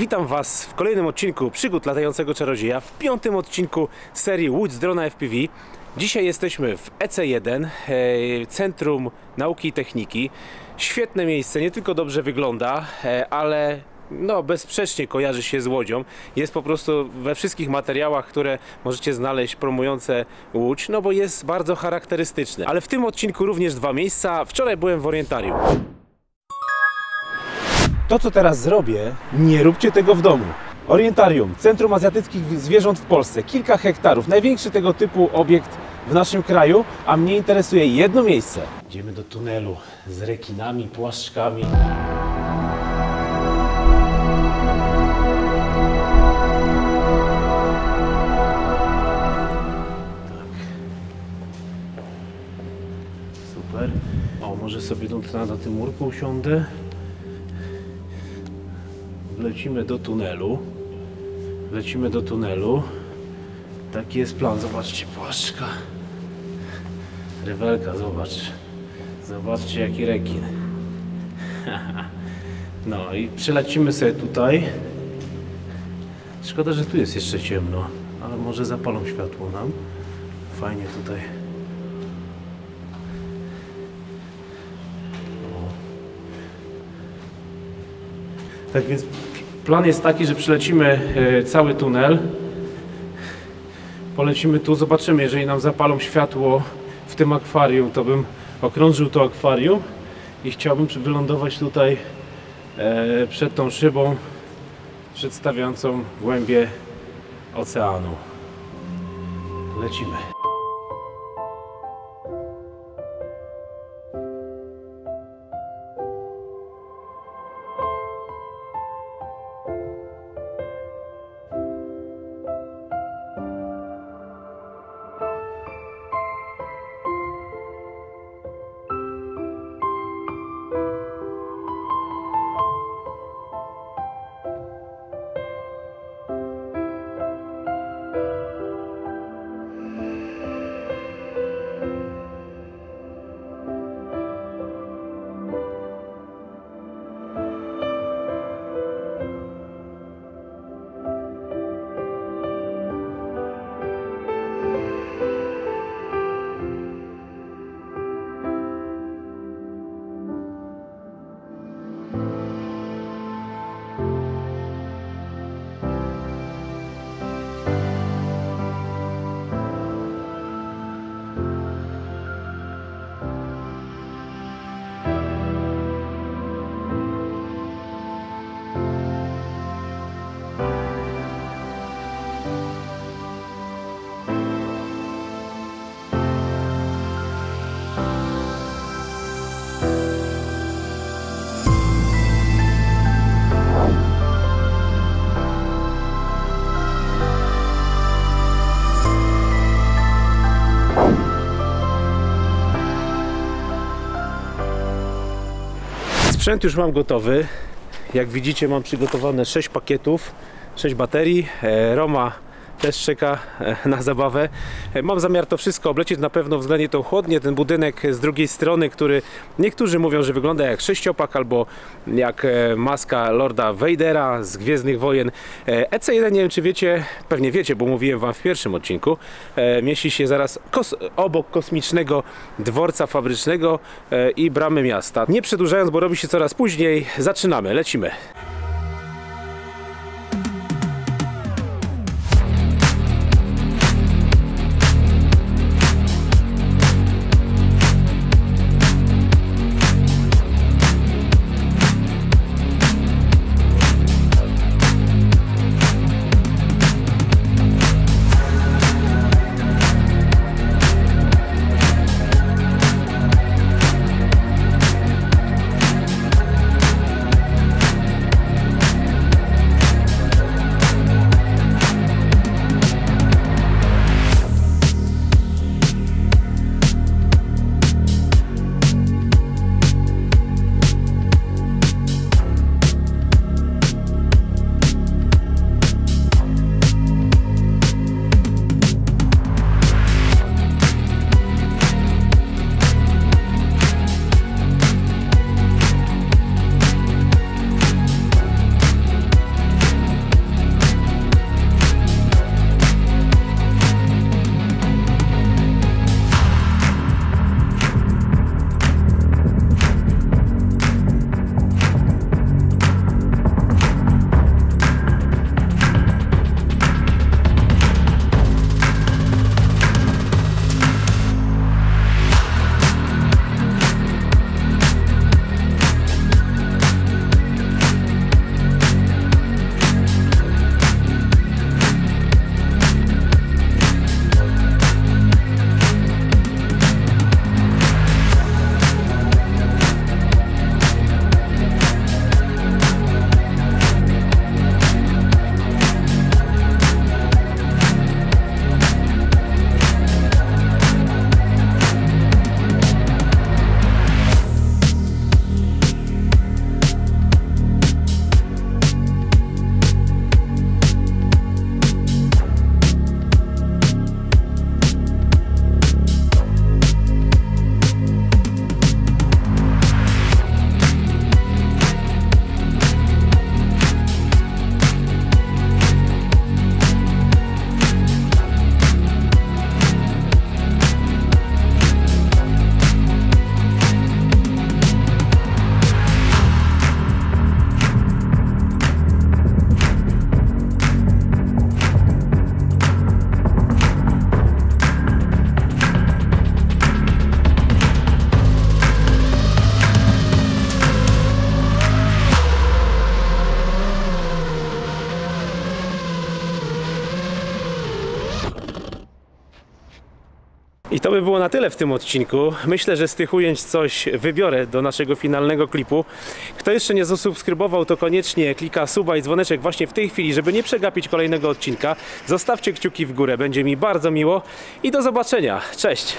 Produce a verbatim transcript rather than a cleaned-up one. Witam Was w kolejnym odcinku Przygód Latającego Czarodzieja, w piątym odcinku serii Łódź z drona F P V. Dzisiaj jesteśmy w E C jeden, Centrum Nauki i Techniki. Świetne miejsce, nie tylko dobrze wygląda, ale no bezsprzecznie kojarzy się z Łodzią. Jest po prostu we wszystkich materiałach, które możecie znaleźć promujące Łódź, no bo jest bardzo charakterystyczne. Ale w tym odcinku również dwa miejsca. Wczoraj byłem w Orientarium. To, co teraz zrobię, nie róbcie tego w domu. Orientarium, Centrum Azjatyckich Zwierząt w Polsce, kilka hektarów, największy tego typu obiekt w naszym kraju, a mnie interesuje jedno miejsce. Idziemy do tunelu z rekinami, płaszczkami. Tak. Super. O, może sobie na tym murku usiądę. Lecimy do tunelu. Lecimy do tunelu. Taki jest plan. Zobaczcie, płaszczka. Rywelka, zobacz. Zobaczcie, jaki rekin. No i przelecimy sobie tutaj. Szkoda, że tu jest jeszcze ciemno, ale może zapalą światło nam. Fajnie tutaj. O. Tak więc plan jest taki, że przelecimy cały tunel, polecimy tu, zobaczymy, jeżeli nam zapalą światło w tym akwarium, to bym okrążył to akwarium i chciałbym wylądować tutaj przed tą szybą przedstawiającą głębię oceanu. Lecimy. Sprzęt już mam gotowy. Jak widzicie, mam przygotowane sześć pakietów, sześć baterii. Roma też czeka na zabawę. Mam zamiar to wszystko oblecieć, na pewno względnie tą chłodnię. Ten budynek z drugiej strony, który niektórzy mówią, że wygląda jak sześciopak albo jak maska Lorda Wejdera z Gwiezdnych Wojen. E C jeden, nie wiem czy wiecie, pewnie wiecie, bo mówiłem wam w pierwszym odcinku, mieści się zaraz kos obok kosmicznego dworca fabrycznego i bramy miasta. Nie przedłużając, bo robi się coraz później, zaczynamy, lecimy. I to by było na tyle w tym odcinku. Myślę, że z tych ujęć coś wybiorę do naszego finalnego klipu. Kto jeszcze nie zasubskrybował, to koniecznie klika suba i dzwoneczek właśnie w tej chwili, żeby nie przegapić kolejnego odcinka. Zostawcie kciuki w górę, będzie mi bardzo miło i do zobaczenia. Cześć!